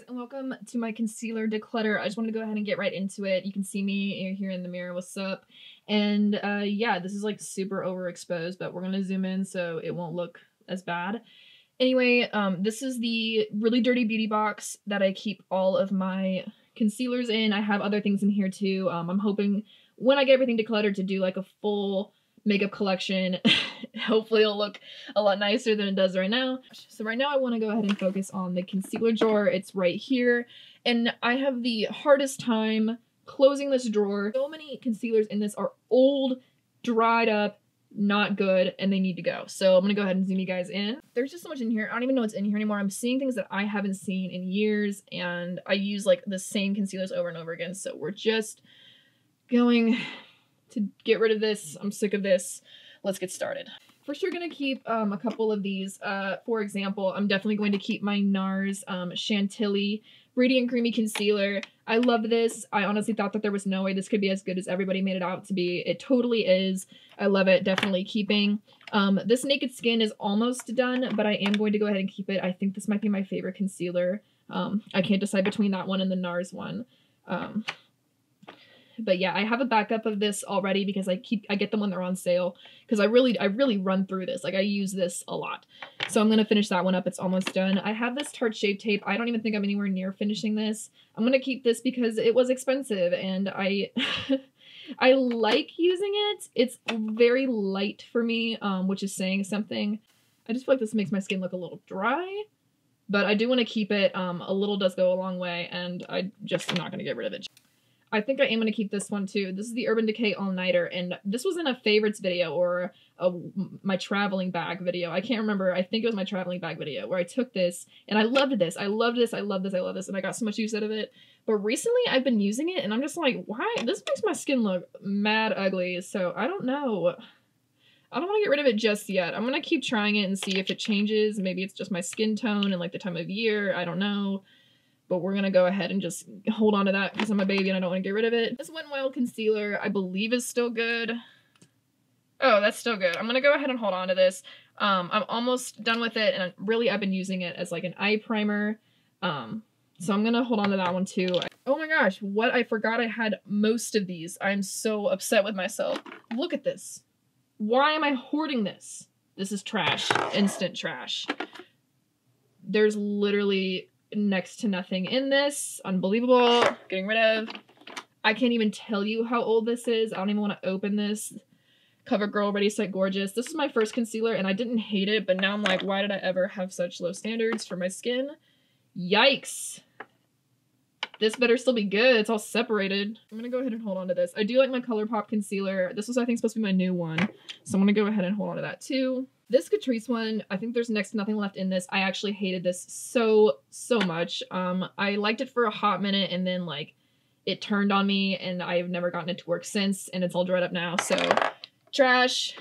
guys, and welcome to my concealer declutter. I just want to go ahead and get right into it. You can see me here in the mirror. What's up? And yeah, this is like super overexposed, but we're going to zoom in so it won't look as bad. Anyway, this is the really dirty beauty box that I keep all of my concealers in. I have other things in here too. I'm hoping when I get everything decluttered to do like a full makeup collection. Hopefully it'll look a lot nicer than it does right now. So right now I want to go ahead and focus on the concealer drawer. It's right here. And I have the hardest time closing this drawer. So many concealers in this are old, dried up, not good, and they need to go. So I'm going to go ahead and zoom you guys in. There's just so much in here. I don't even know what's in here anymore. I'm seeing things that I haven't seen in years, and I use like the same concealers over and over again. So we're just going to get rid of this. I'm sick of this. Let's get started. First, you're going to keep a couple of these. For example, I'm definitely going to keep my NARS Chantilly Radiant Creamy Concealer. I love this. I honestly thought that there was no way this could be as good as everybody made it out to be. It totally is. I love it. Definitely keeping. This Naked Skin is almost done, but I am going to go ahead and keep it. I think this might be my favorite concealer. I can't decide between that one and the NARS one. But yeah, I have a backup of this already because I get them when they're on sale because I really run through this. Like I use this a lot. So I'm going to finish that one up. It's almost done. I have this Tarte Shape Tape. I don't even think I'm anywhere near finishing this. I'm going to keep this because it was expensive and I like using it. It's very light for me, which is saying something. I just feel like this makes my skin look a little dry, but I do want to keep it. A little does go a long way and I just am not going to get rid of it. I think I am going to keep this one too. This is the Urban Decay All Nighter, and this was in a favorites video or my traveling bag video. I can't remember. I think it was my traveling bag video where I took this, and I loved this. I loved this. I loved this. I loved this, and I got so much use out of it. But recently, I've been using it, and I'm just like, why? This makes my skin look mad ugly, so I don't know. I don't want to get rid of it just yet. I'm going to keep trying it and see if it changes. Maybe it's just my skin tone and like the time of year. I don't know. But we're going to go ahead and just hold on to that because I'm a baby and I don't want to get rid of it. This Wet n Wild Concealer, I believe, is still good. Oh, that's still good. I'm going to go ahead and hold on to this. I'm almost done with it, and I've been using it as like an eye primer. So I'm going to hold on to that one too. Oh my gosh, what? I forgot I had most of these. I'm so upset with myself. Look at this. Why am I hoarding this? This is trash. Instant trash. There's literally next to nothing in this. Unbelievable. Getting rid of. I can't even tell you how old this is. I don't even want to open this. Cover Girl Ready Set Gorgeous. This is my first concealer and I didn't hate it, but now I'm like, why did I ever have such low standards for my skin? Yikes. This better still be good. It's all separated. I'm going to go ahead and hold on to this. I do like my ColourPop concealer. This was, I think, supposed to be my new one. So I'm going to go ahead and hold on to that too. This Catrice one, I think there's next to nothing left in this. I actually hated this so much. I liked it for a hot minute and then like it turned on me and I've never gotten it to work since and it's all dried up now. So trash.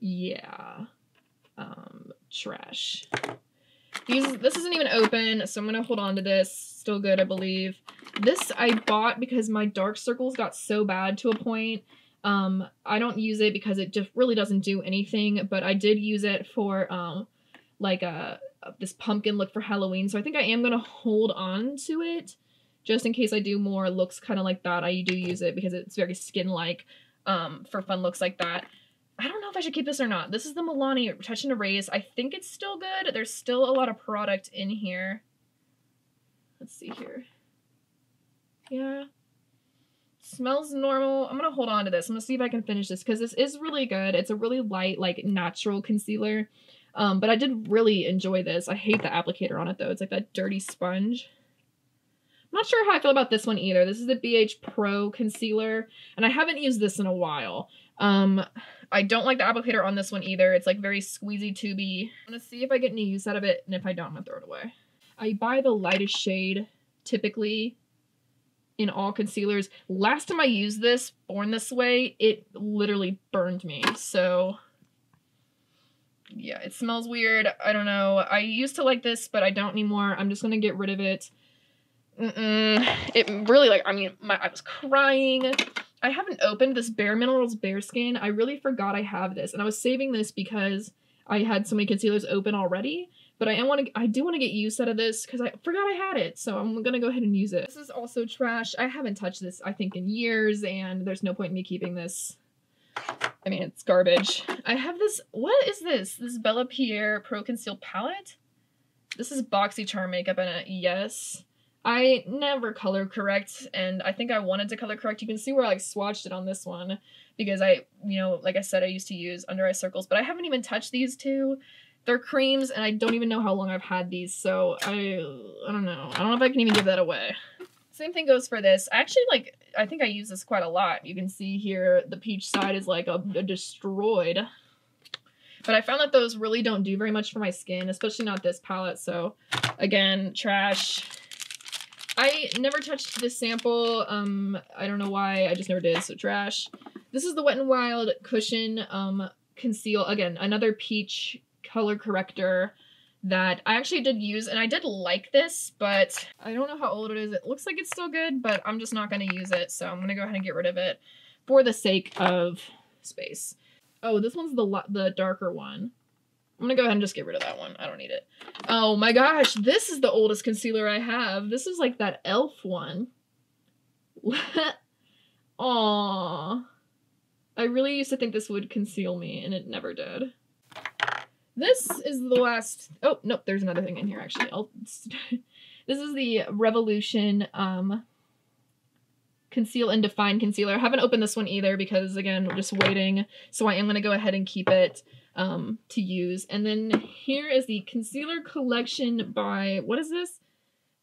Yeah. Trash. This isn't even open, so I'm going to hold on to this. Still good, I believe. This I bought because my dark circles got so bad to a point. I don't use it because it just really doesn't do anything, but I did use it for, like, this pumpkin look for Halloween. So I think I am going to hold on to it just in case I do more looks kind of like that. I do use it because it's very skin-like, for fun looks like that. I don't know if I should keep this or not. This is the Milani Touch and Erase. I think it's still good. There's still a lot of product in here. Let's see here. Yeah. Smells normal. I'm going to hold on to this. I'm going to see if I can finish this because this is really good. It's a really light, like, natural concealer. But I did really enjoy this. I hate the applicator on it, though. It's like that dirty sponge. I'm not sure how I feel about this one either. This is the BH Pro Concealer, and I haven't used this in a while. I don't like the applicator on this one either. It's, like, very squeezy, tubey. I'm going to see if I get any use out of it, and if I don't, I'm going to throw it away. I buy the lightest shade, typically, in all concealers. Last time I used this, Born This Way, it literally burned me. So yeah, it smells weird. I don't know. I used to like this, but I don't anymore. I'm just going to get rid of it. It really, like, I mean, I was crying. I haven't opened this Bare Minerals Bare Skin. I really forgot I have this. And I was saving this because I had so many concealers open already. But I do want to get use out of this because I forgot I had it. So I'm going to go ahead and use it. This is also trash. I haven't touched this, I think, in years, and there's no point in me keeping this. I mean, it's garbage. I have this, what is this? This is Bella Pierre Pro Conceal Palette. This is Boxy Charm Makeup, and yes, I never color correct, and I think I wanted to color correct. You can see where I like swatched it on this one because I, you know, like I said, I used to use under eye circles, but I haven't even touched these two. They're creams, and I don't even know how long I've had these, so I don't know. I don't know if I can even give that away. Same thing goes for this. I actually like, I think I use this quite a lot. You can see here the peach side is like a destroyed. But I found that those really don't do very much for my skin, especially not this palette. So again, trash. I never touched this sample. I don't know why. I just never did, so trash. This is the Wet n Wild Cushion Conceal. Again, another peach color corrector that I actually did use, and I did like this, but I don't know how old it is. It looks like it's still good, but I'm just not going to use it, so I'm going to go ahead and get rid of it for the sake of space. Oh, this one's the darker one. I'm going to go ahead and just get rid of that one. I don't need it. Oh my gosh, this is the oldest concealer I have. This is like that elf one. Aww. I really used to think this would conceal me, and it never did. This is the last, oh, nope, there's another thing in here, actually. This is the Revolution Conceal and Define Concealer. I haven't opened this one either because, again, we're just waiting. So I am going to go ahead and keep it to use. And then here is the Concealer Collection by, what is this?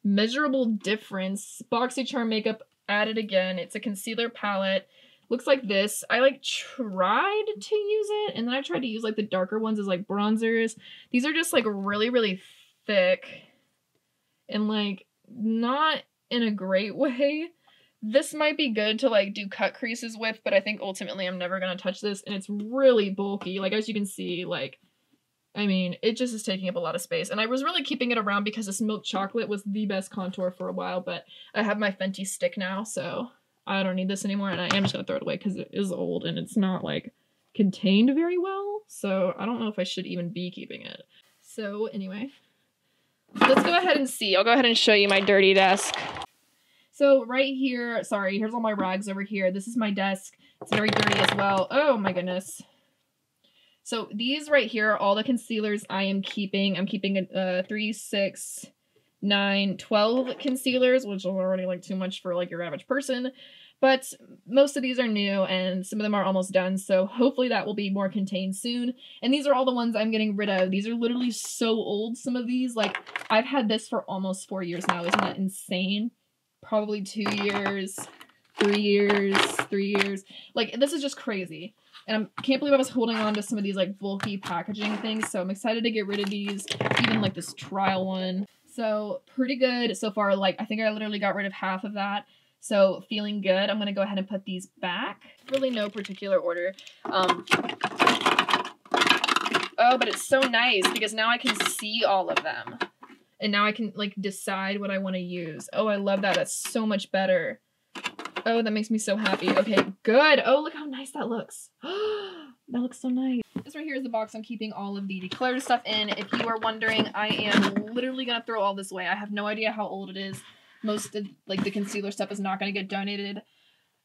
Measurable Difference. BoxyCharm Makeup added again. It's a concealer palette. Looks like this. I like tried to use it, and then I tried to use like the darker ones as like bronzers. These are just like really, really thick and like not in a great way. This might be good to like do cut creases with, but I think ultimately I'm never going to touch this, and it's really bulky. Like as you can see, like, I mean, it just is taking up a lot of space, and I was really keeping it around because this milk chocolate was the best contour for a while, but I have my Fenty stick now, so I don't need this anymore, and I am just going to throw it away because it is old and it's not like contained very well. So I don't know if I should even be keeping it. So anyway, let's go ahead and see. I'll go ahead and show you my dirty desk. So right here, sorry, here's all my rags over here. This is my desk. It's very dirty as well. Oh my goodness. So these right here are all the concealers I am keeping. I'm keeping a 3, 6, 9, 12 concealers, which are already like too much for like your average person, but most of these are new and some of them are almost done, so hopefully that will be more contained soon. And these are all the ones I'm getting rid of. These are literally so old, some of these. Like I've had this for almost 4 years now. Isn't that insane? Probably 2 years, 3 years, 3 years. Like this is just crazy. And I can't believe I was holding on to some of these like bulky packaging things, so I'm excited to get rid of these, even like this trial one. So pretty good so far. Like I think I literally got rid of half of that. So feeling good. I'm going to go ahead and put these back. Really no particular order. Oh, but it's so nice because now I can see all of them. And now I can like decide what I want to use. Oh, I love that. That's so much better. Oh, that makes me so happy. Okay, good. Oh, look how nice that looks. That looks so nice. This right here is the box I'm keeping all of the declutter stuff in. If you are wondering, I am literally going to throw all this away. I have no idea how old it is. Most of like the concealer stuff is not going to get donated.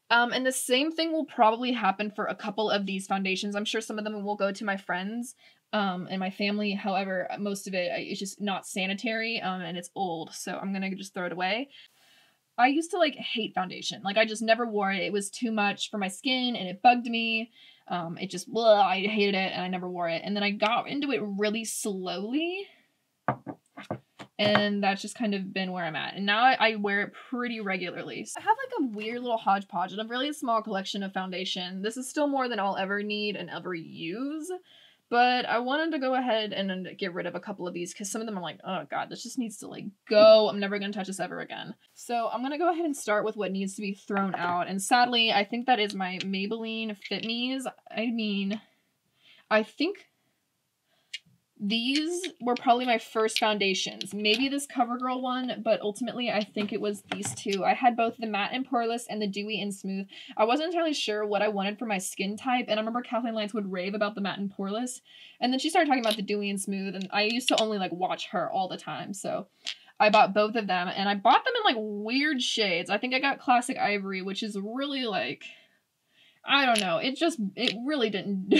And the same thing will probably happen for a couple of these foundations. I'm sure some of them will go to my friends and my family. However, most of it is just not sanitary and it's old. So I'm going to just throw it away. I used to like hate foundation. Like I just never wore it. It was too much for my skin and it bugged me. It just, blah, I hated it and I never wore it. And then I got into it really slowly, and that's just kind of been where I'm at. And now I wear it pretty regularly. So I have like a weird little hodgepodge and a really small collection of foundation. This is still more than I'll ever need and ever use, but I wanted to go ahead and get rid of a couple of these because some of them I'm like, oh God, this just needs to like go. I'm never going to touch this ever again. So I'm going to go ahead and start with what needs to be thrown out. And sadly, I think that is my Maybelline Fit Me's. I mean, I think These were probably my first foundations. Maybe this CoverGirl one, but ultimately I think it was these two. I had both the matte and poreless and the dewy and smooth. I wasn't entirely sure what I wanted for my skin type, and I remember Kathleen Lights would rave about the matte and poreless, and then she started talking about the dewy and smooth, and I used to only like watch her all the time, so I bought both of them, and I bought them in like weird shades. I think I got Classic Ivory, which is really like, I don't know, it really didn't,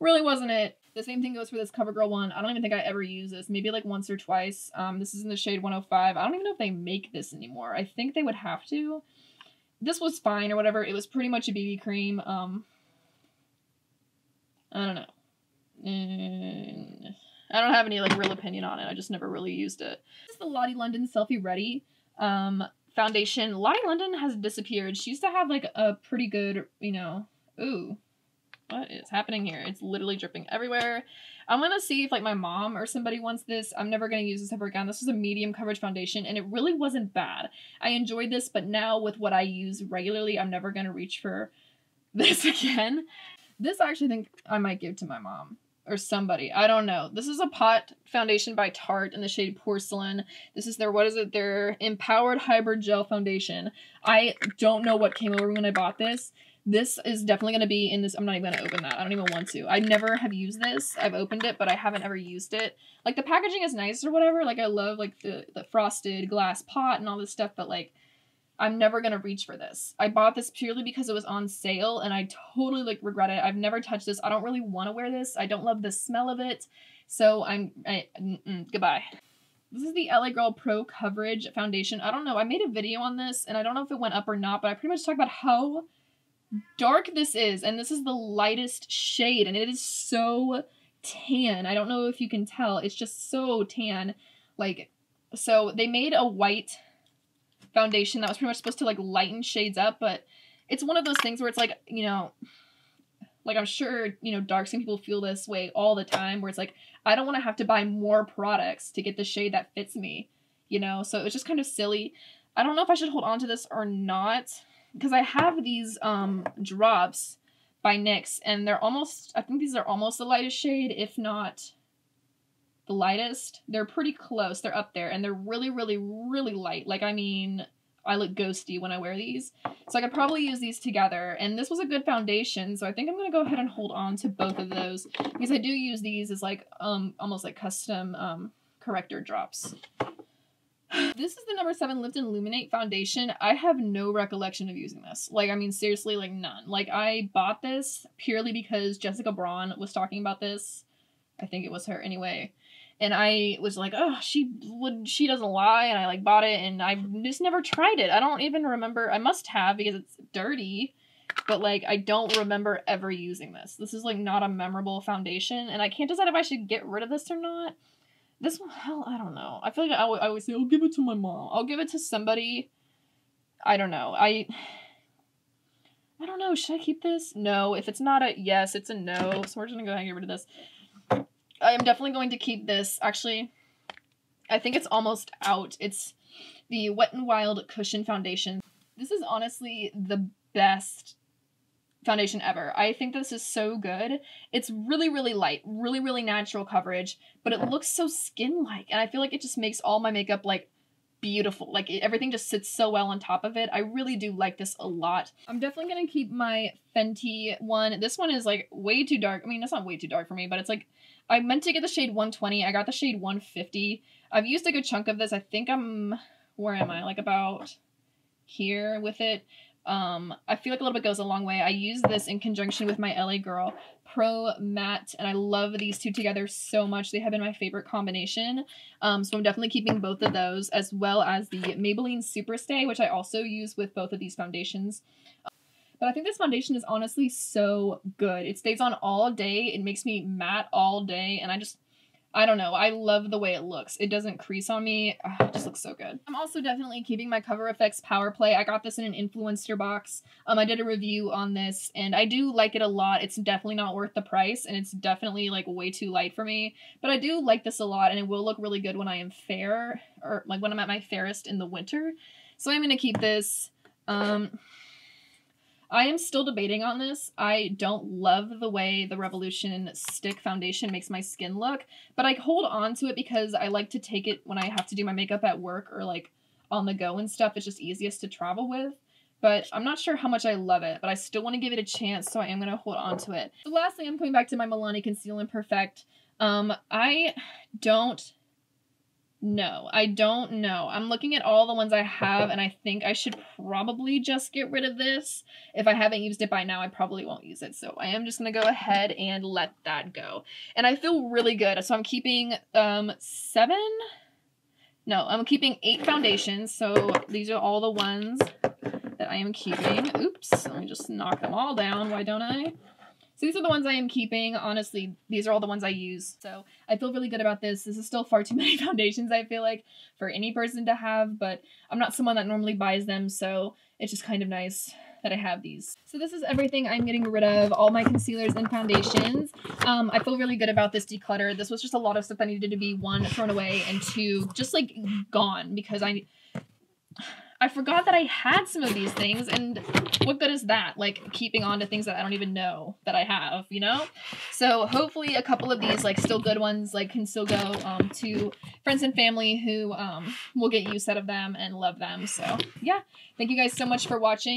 really wasn't it. The same thing goes for this CoverGirl one. I don't even think I ever use this. Maybe like once or twice. This is in the shade 105. I don't even know if they make this anymore. I think they would have to. This was fine or whatever. It was pretty much a BB cream. I don't know. I don't have any like real opinion on it. I just never really used it. This is the Lottie London Selfie Ready foundation. Lottie London has disappeared. She used to have like a pretty good, you know, ooh. What is happening here? It's literally dripping everywhere. I'm gonna see if like my mom or somebody wants this. I'm never gonna use this ever again. This was a medium coverage foundation and it really wasn't bad. I enjoyed this, but now with what I use regularly, I'm never gonna reach for this again. This I actually think I might give to my mom or somebody. I don't know. This is a pot foundation by Tarte in the shade Porcelain. This is their, what is it? Their Empowered Hybrid Gel Foundation. I don't know what came over when I bought this. This is definitely going to be in this. I'm not even going to open that. I don't even want to. I never have used this. I've opened it, but I haven't ever used it. Like, the packaging is nice or whatever. Like, I love, like, the frosted glass pot and all this stuff, but, like, I'm never going to reach for this. I bought this purely because it was on sale, and I totally, like, regret it. I've never touched this. I don't really want to wear this. I don't love the smell of it, so goodbye. This is the LA Girl Pro Coverage Foundation. I don't know. I made a video on this, and I don't know if it went up or not, but I pretty much talked about how dark this is, and this is the lightest shade, and it is so tan. I don't know if you can tell. It's just so tan. Like, so they made a white foundation that was pretty much supposed to, like, lighten shades up, but it's one of those things where it's like, you know, like, I'm sure, you know, dark skin people feel this way all the time, where it's like, I don't want to have to buy more products to get the shade that fits me, you know? So it was just kind of silly. I don't know if I should hold on to this or not, because I have these drops by NYX, and they're almost, I think these are almost the lightest shade, if not the lightest. They're pretty close. They're up there, and they're really, really, really light. Like, I mean, I look ghosty when I wear these. So I could probably use these together, and this was a good foundation, so I think I'm going to go ahead and hold on to both of those, because I do use these as, like, almost like custom corrector drops. This is the Number Seven Lift Illuminate Foundation. I have no recollection of using this. Like, I mean, seriously, like, none. Like, I bought this purely because Jessica Braun was talking about this. I think it was her anyway. And I was like, oh, she doesn't lie. And I, like, bought it, and I just never tried it. I don't even remember. I must have, because it's dirty. But, like, I don't remember ever using this. This is, like, not a memorable foundation. And I can't decide if I should get rid of this or not. This one, hell, I don't know. I feel like I always say, I'll give it to my mom. I'll give it to somebody. I don't know. I don't know. Should I keep this? No. If it's not a yes, it's a no. So we're just going to go ahead and get rid of this. I am definitely going to keep this. Actually, I think it's almost out. It's the Wet n Wild Cushion Foundation. This is honestly the best foundation ever. I think this is so good. It's really, really light, really, really natural coverage, but it looks so skin-like, and I feel like it just makes all my makeup, like, beautiful. Like, everything just sits so well on top of it. I really do like this a lot. I'm definitely gonna keep my Fenty one. This one is, like, way too dark. I mean, it's not way too dark for me, but it's, like, I meant to get the shade 120. I got the shade 150. I've used a good chunk of this. I think I'm, where am I? Like, about here with it. I feel like a little bit goes a long way. I use this in conjunction with my LA Girl Pro Matte, and I love these two together so much. They have been my favorite combination. So I'm definitely keeping both of those, as well as the Maybelline Superstay, which I also use with both of these foundations. But I think this foundation is honestly so good. It stays on all day. It makes me matte all day, and I just, I don't know. I love the way it looks. It doesn't crease on me. Ugh, it just looks so good. I'm also definitely keeping my Cover FX Power Play. I got this in an influencer box. I did a review on this, and I do like it a lot. It's definitely not worth the price, and it's definitely, like, way too light for me. But I do like this a lot, and it will look really good when I am fair, or, like, when I'm at my fairest in the winter. So I'm going to keep this. I am still debating on this. I don't love the way the Revolution Stick Foundation makes my skin look, but I hold on to it because I like to take it when I have to do my makeup at work or like on the go and stuff. It's just easiest to travel with. But I'm not sure how much I love it, but I still want to give it a chance, so I am going to hold on to it. So lastly, I'm coming back to my Milani Conceal and Perfect. I don't know. I'm looking at all the ones I have, and I think I should probably just get rid of this. If I haven't used it by now, I probably won't use it. So I am just going to go ahead and let that go. And I feel really good. So I'm keeping 8 foundations. So these are all the ones that I am keeping. Oops, let me just knock them all down. Why don't I? So these are the ones I am keeping. Honestly, these are all the ones I use. So I feel really good about this. This is still far too many foundations, I feel like, for any person to have, but I'm not someone that normally buys them, so it's just kind of nice that I have these. So this is everything I'm getting rid of, all my concealers and foundations. I feel really good about this declutter. This was just a lot of stuff that needed to be, 1, thrown away, and 2, just like gone, because I forgot that I had some of these things, and what good is that? Like, keeping on to things that I don't even know that I have, you know? So hopefully a couple of these, like, still good ones, like, can still go to friends and family who will get use out of them and love them. So yeah, thank you guys so much for watching.